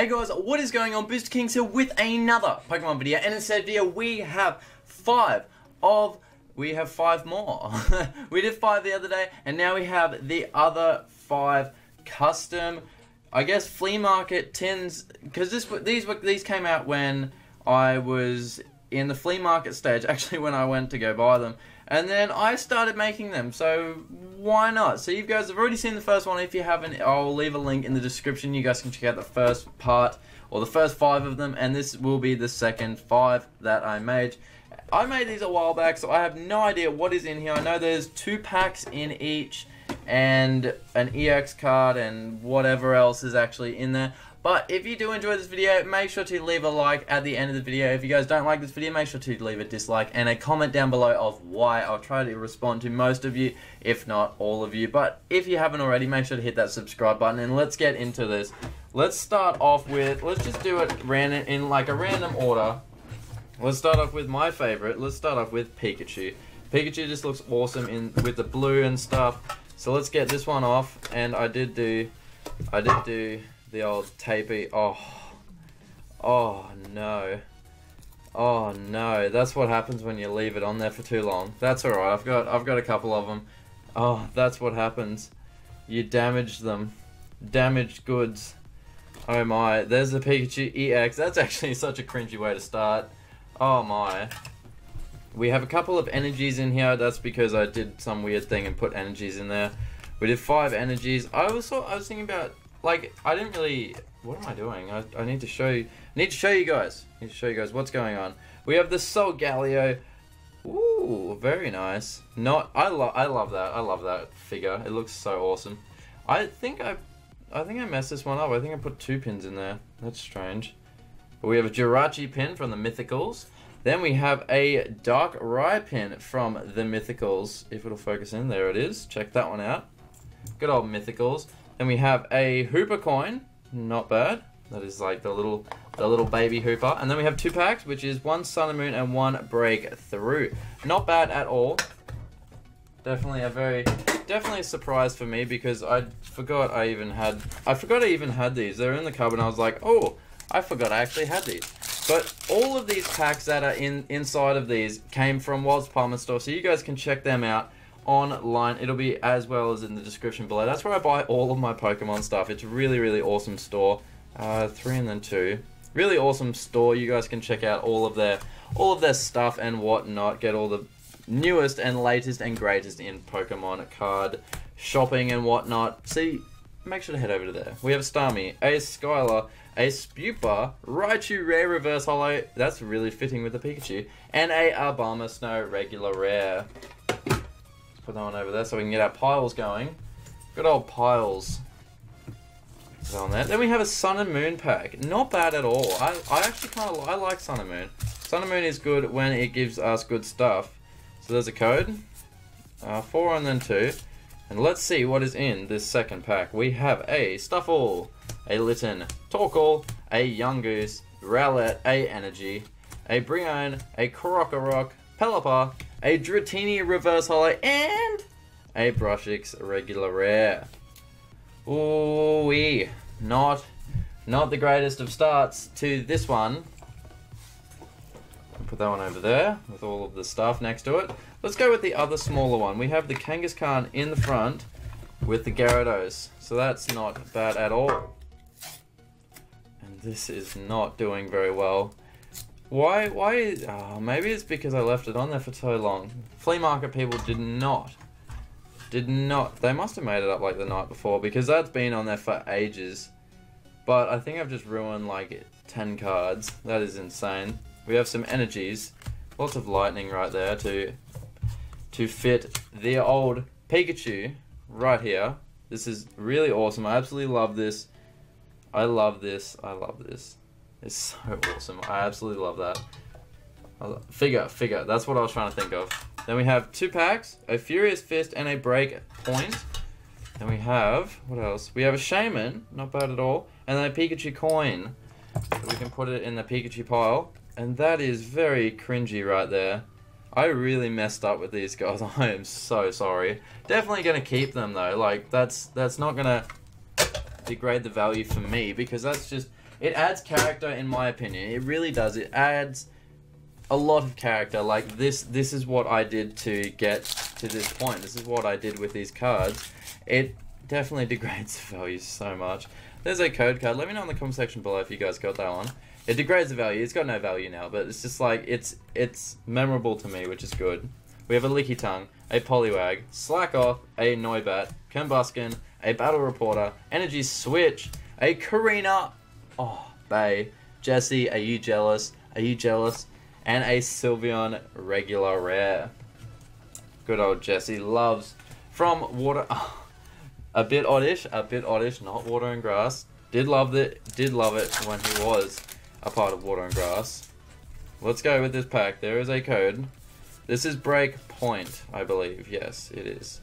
Hey guys, what is going on? Booster Kings here with another Pokemon video, and in said video we have five more. We did five the other day, and now we have the other five custom, I guess, flea market tins, because these came out when I was in the flea market stage, actually when I went to go buy them, and then I started making them, so why not? So you guys have already seen the first one. If you haven't, I'll leave a link in the description. You guys can check out the first part, or the first five of them, and this will be the second five that I made. I made these a while back, so I have no idea what is in here. I know there's two packs in each, and an EX card, and whatever else is actually in there. But if you do enjoy this video, make sure to leave a like at the end of the video. If you guys don't like this video, make sure to leave a dislike and a comment down below of why. I'll try to respond to most of you, if not all of you. But if you haven't already, make sure to hit that subscribe button, and let's get into this. Let's start off with, let's just do it random, in like a random order. Let's start off with my favorite. Let's start off with Pikachu. Pikachu just looks awesome with the blue and stuff. So let's get this one off, and I did do the old tapey. Oh no, that's what happens when you leave it on there for too long. That's alright, I've got a couple of them. Oh, that's what happens. You damage them. Damaged goods. Oh my, there's the Pikachu EX. That's actually such a cringy way to start. Oh my. We have a couple of energies in here. That's because I did some weird thing and put energies in there. We did five energies. I was thinking about, like, I didn't really... What am I doing? I need to show you... I need to show you guys what's going on. We have the Soul Galio. Ooh, very nice. I love that figure. It looks so awesome. I think I messed this one up. I think I put two pins in there. That's strange. But we have a Jirachi pin from the Mythicals. Then we have a Darkrai pin from the Mythicals. If it'll focus in, there it is. Check that one out. Good old Mythicals. Then we have a Hooper coin, not bad. That is like the little baby Hooper. And then we have two packs, which is one Sun and Moon and one Breakthrough. Not bad at all. Definitely a surprise for me, because I forgot I even had these. They were in the cupboard, and I was like, oh, I forgot I actually had these. But all of these packs that are inside of these came from Wild's Depo Store, so you guys can check them out online. It'll be as well as in the description below. That's where I buy all of my Pokemon stuff. It's a really, really awesome store. Three and then two. Really awesome store. You guys can check out all of their stuff and whatnot. Get all the newest and latest and greatest in Pokemon card shopping and whatnot. See, make sure to head over to there. We have Starmie, a Skyla, a Spupa Raichu Rare Reverse Holo. That's really fitting with the Pikachu. And a Abomasnow Regular Rare. Put that one over there so we can get our piles going. Good old piles. Put that on there. Then we have a Sun and Moon pack. Not bad at all. I actually kind of like Sun and Moon. Sun and Moon is good when it gives us good stuff. So there's a code. Four and then two. And let's see what is in this second pack. We have a Stufful, a Litton, Torkoal, a Young Goose, Rallet, a Energy, a Brion, a Crocoroc, Pelipper, a Dratini Reverse Holo, and a Brushix Regular Rare. Ooh-wee. Not the greatest of starts to this one. I'll put that one over there with all of the stuff next to it. Let's go with the other smaller one. We have the Kangaskhan in the front with the Gyarados. So that's not bad at all. And this is not doing very well. Why, oh, maybe it's because I left it on there for so long. Flea market people did not, they must have made it up like the night before, because that's been on there for ages. But I think I've just ruined like 10 cards. That is insane. We have some energies, lots of lightning right there to fit the old Pikachu right here. This is really awesome. I absolutely love this. I love this. It's so awesome. I absolutely love that. Figure. That's what I was trying to think of. Then we have two packs, a Furious Fist and a Break Point. Then we have, what else? We have a Shaman, not bad at all, and then a Pikachu coin. So we can put it in the Pikachu pile. And that is very cringy right there. I really messed up with these guys. I am so sorry. Definitely gonna keep them though. Like, that's not gonna degrade the value for me, because that's just It adds character, in my opinion. It really does. It adds a lot of character. Like this is what I did to get to this point. This is what I did with these cards. It definitely degrades the value so much. There's a code card. Let me know in the comment section below if you guys got that one. It degrades the value. It's got no value now, but it's just like it's memorable to me, which is good. We have a Lickitung, a Poliwag, Slakoth, a Noibat, Kangaskhan, a Battle Reporter, Energy Switch, a Karina, oh, Bay, Jessie, Are You Jealous, and a Sylveon Regular Rare. Good old Jessie loves from water. Oh, a bit oddish, not Water and Grass. Did love it when he was a part of Water and Grass. Let's go with this pack. There is a code. This is Break Point, I believe. Yes, it is.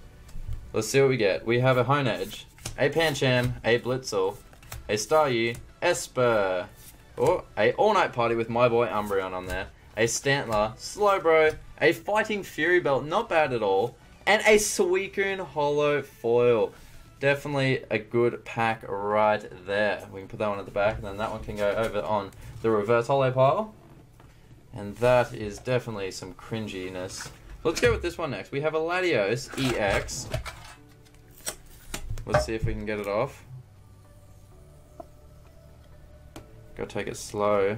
Let's see what we get. We have a Honedge, a Pancham, a Blitzel, a Staryu, Esper, or a All-Night Party with my boy Umbreon on there, a Stantler, Slowbro, a Fighting Fury Belt, not bad at all, and a Suicune Holo Foil. Definitely a good pack right there. We can put that one at the back, and then that one can go over on the reverse holo pile. And that is definitely some cringiness. Let's go with this one next. We have a Latios EX. Let's see if we can get it off. Gotta take it slow.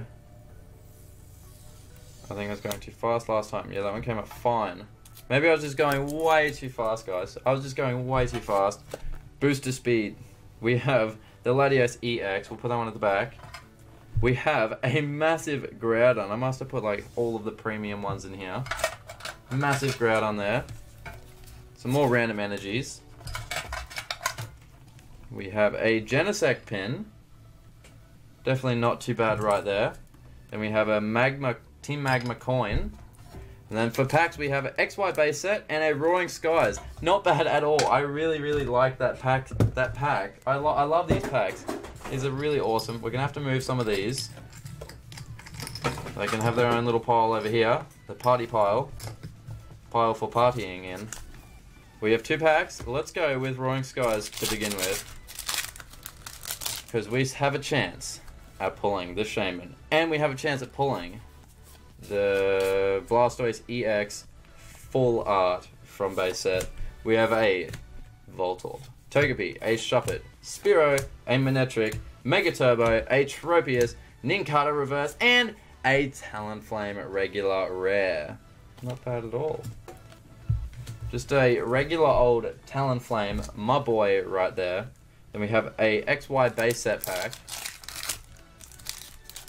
I think I was going too fast last time. Yeah, that one came up fine. Maybe I was just going way too fast, guys. I was just going way too fast. Booster speed. We have the Latios EX. We'll put that one at the back. We have a massive Groudon. I must have put like all of the premium ones in here. Massive Groudon there. Some more random energies. We have a Genesect pin. Definitely not too bad right there. Then we have a Team Magma coin. And then for packs we have an XY base set and a Roaring Skies. Not bad at all. I really, really like that pack. I love these packs. These are really awesome. We're going to have to move some of these. They can have their own little pile over here. The party pile. Pile for partying in. We have two packs. Let's go with Roaring Skies to begin with. Because we have a chance at pulling the Shaman. And we have a chance at pulling the Blastoise EX full art from base set. We have a Voltorb, Togepi, a Shuppet, Spearow, a Manectric, Megaturbo, a Tropius, Nincada Reverse, and a Talonflame Regular Rare. Not bad at all. Just a regular old Talonflame, my boy, right there. Then we have a XY base set pack.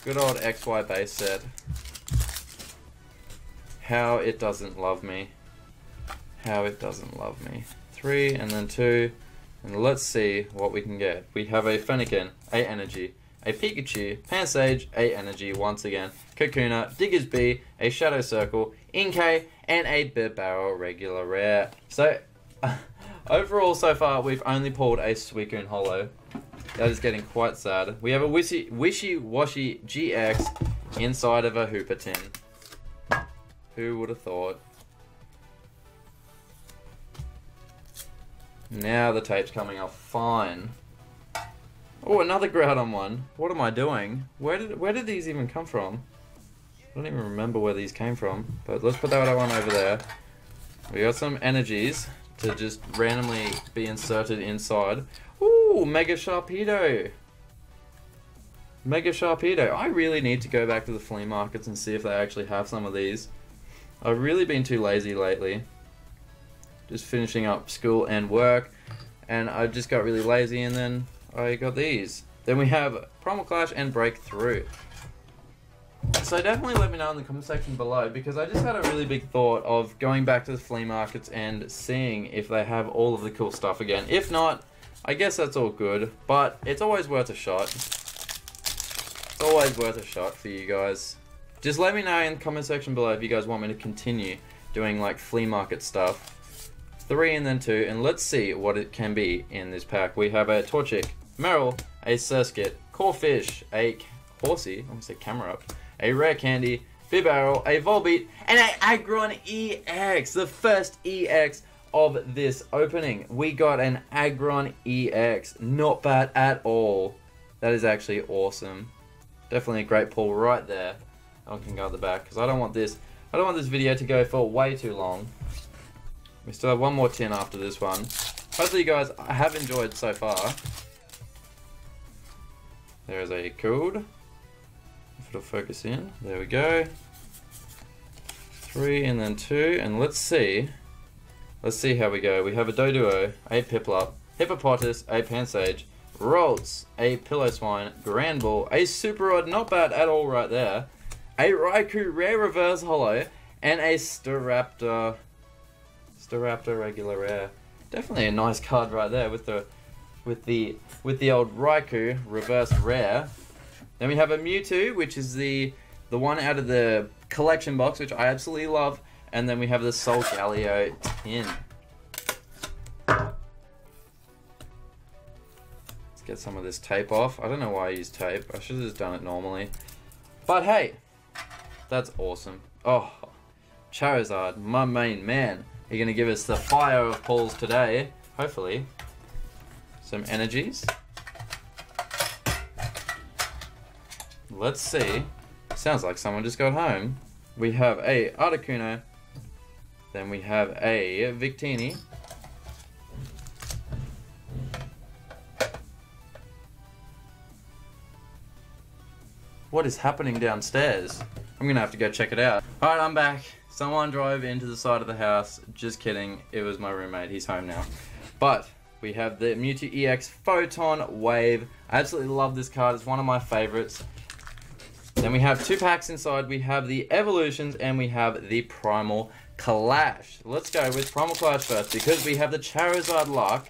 Good old XY base set. How it doesn't love me. How it doesn't love me. 3 and then 2. And let's see what we can get. We have a Fennekin, a Energy, a Pikachu, Pansage, a Energy once again, Kakuna, Diggersby, a Shadow Circle, Inkay, and a Bibarel Regular Rare. So, overall so far we've only pulled a Suicune Holo. That is getting quite sad. We have a Wishy Washy GX inside of a Hooper tin. Who would have thought? Now the tape's coming off fine. Oh, another Groudon one. What am I doing? Where did these even come from? I don't even remember where these came from. But let's put that one over there. We got some energies to just randomly be inserted inside. Ooh, Mega Sharpedo. Mega Sharpedo. I really need to go back to the flea markets and see if they actually have some of these. I've really been too lazy lately. Just finishing up school and work, and I just got really lazy, and then I got these. Then we have Primal Clash and Breakthrough. So definitely let me know in the comment section below, because I just had a really big thought of going back to the flea markets and seeing if they have all of the cool stuff again. If not, I guess that's all good, but it's always worth a shot. It's always worth a shot for you guys. Just let me know in the comment section below if you guys want me to continue doing like flea market stuff. 3 and then 2, and let's see what it can be in this pack. We have a Torchic, Meryl, a Surskit, Corfish, a Horsey, I'm gonna say Camerupt, a Rare Candy, Bibarel, a Volbeat, and a Aggron EX, the first EX of this opening. We got an Aggron EX, not bad at all. That is actually awesome. Definitely a great pull right there. That one can go at the back, because I don't want this video to go for way too long. We still have one more tin after this one. Hopefully you guys have enjoyed so far. There is a code. If it'll focus in. There we go. 3 and then 2. And let's see. Let's see how we go. We have a Doduo, a Piplup, Hippopotas, a Pansage, Ralts, a Pillowswine, Granbull, a Superod, not bad at all right there, a Raikou Rare Reverse Holo, and a Staraptor. Staraptor regular rare. Definitely a nice card right there with the old Raikou reverse rare. Then we have a Mewtwo, which is the one out of the collection box, which I absolutely love. And then we have the Soul Galio tin. Let's get some of this tape off. I don't know why I use tape. I should have just done it normally. But hey, that's awesome. Oh, Charizard, my main man. You're going to give us the fire of pulls today, hopefully. Some energies. Let's see. Sounds like someone just got home. We have a Articuno. Then we have a Victini. What is happening downstairs? I'm going to have to go check it out. Alright, I'm back. Someone drove into the side of the house. Just kidding. It was my roommate. He's home now. But we have the Mewtwo EX Photon Wave. I absolutely love this card. It's one of my favorites. Then we have two packs inside. We have the Evolutions and we have the Primal Clash. Let's go with Primal Clash first because we have the Charizard Lock.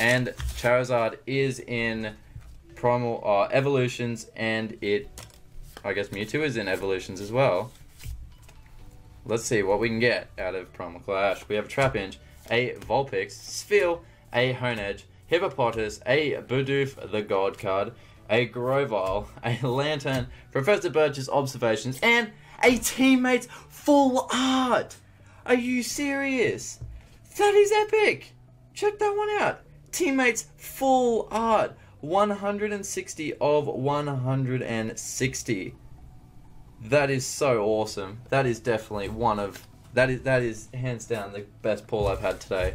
And Charizard is in Primal Evolutions and it... I guess Mewtwo is in Evolutions as well. Let's see what we can get out of Primal Clash. We have a Trapinch, a Vulpix, Spheal, a Honedge, Hippopotas, a Bidoof, the God card, a Grovyle, a Lantern, Professor Birch's Observations, and a Teammate's Full Art! Are you serious? That is epic! Check that one out! Teammate's Full Art! 160 of 160. That is so awesome. That is definitely one of... That is hands down the best pull I've had today.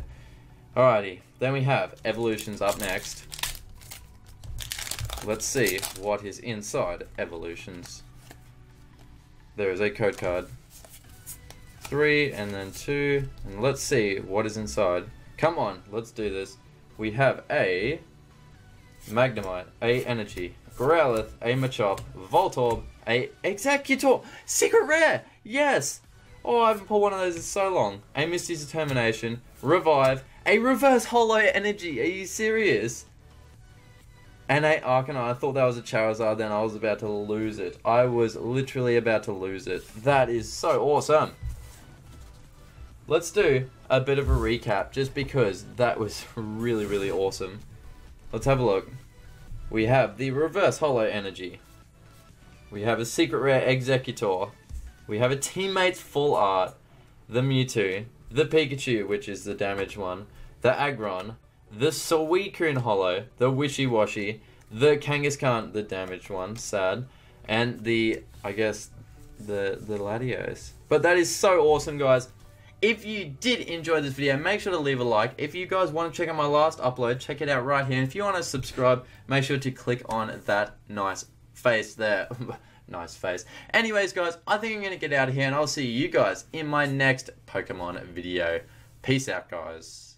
Alrighty. Then we have Evolutions up next. Let's see what is inside Evolutions. There is a code card. 3 and then 2. And let's see what is inside. Come on. Let's do this. We have a Magnemite, a Energy, Growlithe, a Machop, Voltorb, a Executor, Secret Rare, yes! Oh, I haven't pulled one of those in so long. A Misty's Determination, Revive, a Reverse Holo Energy, are you serious? And a Arcanine, I thought that was a Charizard then, I was about to lose it. I was literally about to lose it. That is so awesome. Let's do a bit of a recap, just because that was really, really awesome. Let's have a look. We have the Reverse Holo Energy. We have a Secret Rare Executor. We have a Teammate's Full Art. The Mewtwo. The Pikachu, which is the damaged one. The Aggron. The Suicune Holo. The Wishy Washy. The Kangaskhan, the damaged one. Sad. And the, I guess, the Latios. But that is so awesome, guys. If you did enjoy this video, make sure to leave a like. If you guys want to check out my last upload, check it out right here. And if you want to subscribe, make sure to click on that nice face there. Nice face. Anyways, guys, I think I'm going to get out of here, and I'll see you guys in my next Pokemon video. Peace out, guys.